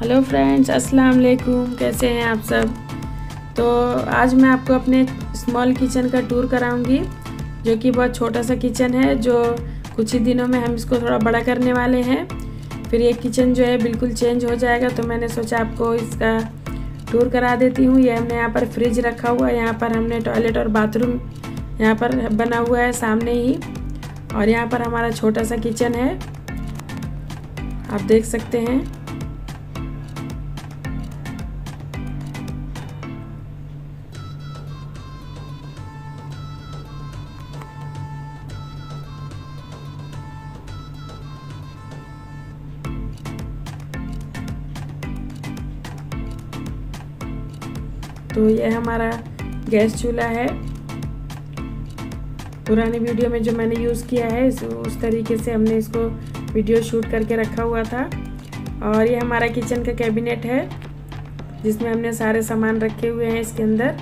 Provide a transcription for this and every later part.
Hello friends, अस्सलाम वालेकुम। कैसे हैं आप सब। तो आज मैं आपको अपने स्मॉल किचन का टूर कराऊंगी, जो कि बहुत छोटा सा किचन है, जो कुछ ही दिनों में हम इसको थोड़ा बड़ा करने वाले हैं। फिर ये किचन जो है बिल्कुल चेंज हो जाएगा, तो मैंने सोचा आपको इसका टूर करा देती हूँ। ये हमने यहाँ पर फ्रिज रखा हुआ है, यहाँ पर हमने टॉयलेट और बाथरूम यहाँ पर बना हुआ है सामने ही, और यहाँ पर हमारा छोटा सा किचन है, आप देख सकते हैं। तो यह हमारा गैस चूल्हा है। पुरानी वीडियो में जो मैंने यूज़ किया है उस तरीके से हमने इसको वीडियो शूट करके रखा हुआ था। और ये हमारा किचन का कैबिनेट है, जिसमें हमने सारे सामान रखे हुए हैं इसके अंदर।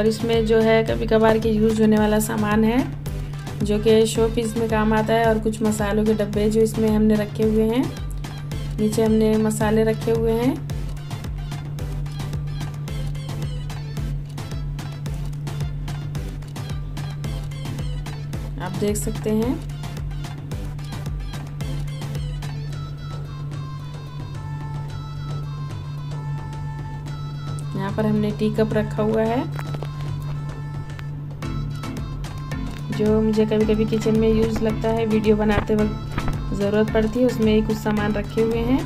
और इसमें जो है कभी कभार के यूज़ होने वाला सामान है, जो कि शो पीस में काम आता है, और कुछ मसालों के डब्बे जो इसमें हमने रखे हुए हैं। नीचे हमने मसाले रखे हुए हैं। आप देख सकते हैं। यहाँ पर हमने टी कप रखा हुआ है, जो मुझे कभी कभी किचन में यूज़ लगता है, वीडियो बनाते वक्त ज़रूरत पड़ती है, उसमें ही कुछ सामान रखे हुए हैं।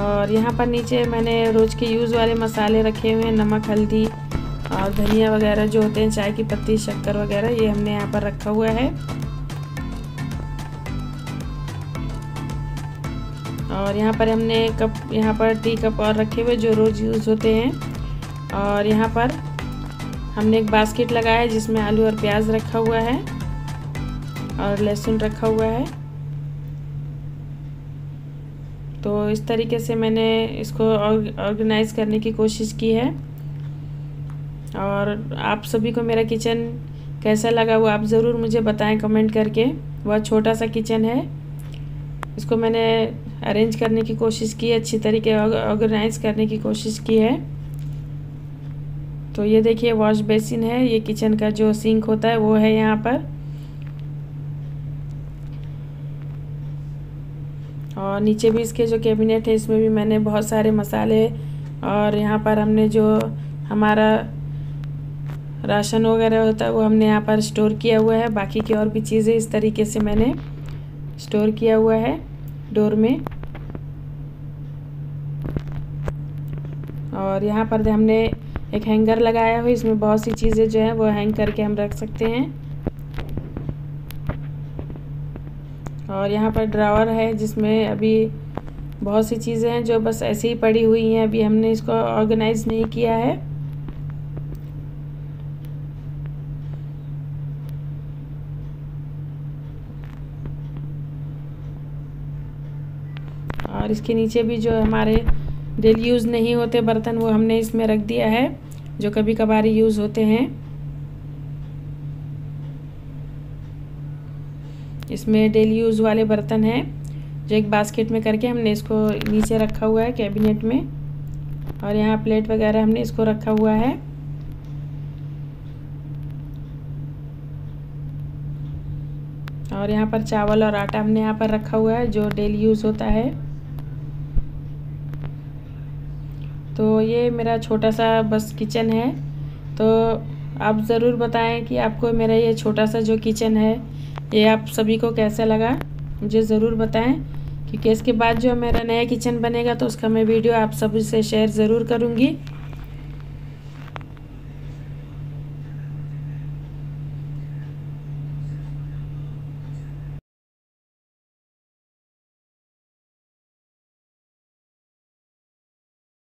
और यहाँ पर नीचे मैंने रोज़ के यूज़ वाले मसाले रखे हुए हैं, नमक, हल्दी और धनिया वगैरह जो होते हैं, चाय की पत्ती, शक्कर वगैरह, ये हमने यहाँ पर रखा हुआ है। और यहाँ पर हमने कप, यहाँ पर टी कप और रखे हुए जो रोज़ यूज़ होते हैं। और यहाँ पर हमने एक बास्केट लगाया है, जिसमें आलू और प्याज रखा हुआ है और लहसुन रखा हुआ है। तो इस तरीके से मैंने इसको ऑर्गेनाइज़ करने की कोशिश की है। और आप सभी को मेरा किचन कैसा लगा वो आप ज़रूर मुझे बताएं कमेंट करके। बहुत छोटा सा किचन है, इसको मैंने अरेंज करने की कोशिश की, अच्छी तरीके ऑर्गेनाइज़ करने की कोशिश की है। तो ये देखिए वॉश बेसिन है, ये किचन का जो सिंक होता है वो है यहाँ पर। और नीचे भी इसके जो कैबिनेट है, इसमें भी मैंने बहुत सारे मसाले, और यहाँ पर हमने जो हमारा राशन वगैरह होता है वो हमने यहाँ पर स्टोर किया हुआ है। बाकी की और भी चीज़ें इस तरीके से मैंने स्टोर किया हुआ है डोर में। और यहाँ पर हमने एक हैंगर लगाया हुआ, इसमें बहुत सी चीज़ें जो हैं वो हैंग करके हम रख सकते हैं। और यहाँ पर ड्रावर है, जिसमें अभी बहुत सी चीज़ें हैं जो बस ऐसे ही पड़ी हुई हैं, अभी हमने इसको ऑर्गेनाइज नहीं किया है। और इसके नीचे भी जो हमारे डेली यूज़ नहीं होते बर्तन वो हमने इसमें रख दिया है, जो कभी कभार यूज़ होते हैं। इसमें डेली यूज़ वाले बर्तन हैं, जो एक बास्केट में करके हमने इसको नीचे रखा हुआ है कैबिनेट में। और यहाँ प्लेट वगैरह हमने इसको रखा हुआ है। और यहाँ पर चावल और आटा हमने यहाँ पर रखा हुआ है, जो डेली यूज़ होता है। तो ये मेरा छोटा सा बस किचन है। तो आप ज़रूर बताएं कि आपको मेरा ये छोटा सा जो किचन है ये आप सभी को कैसा लगा, मुझे ज़रूर बताएं, क्योंकि इसके बाद जो मेरा नया किचन बनेगा तो उसका मैं वीडियो आप सभी से शेयर ज़रूर करूँगी।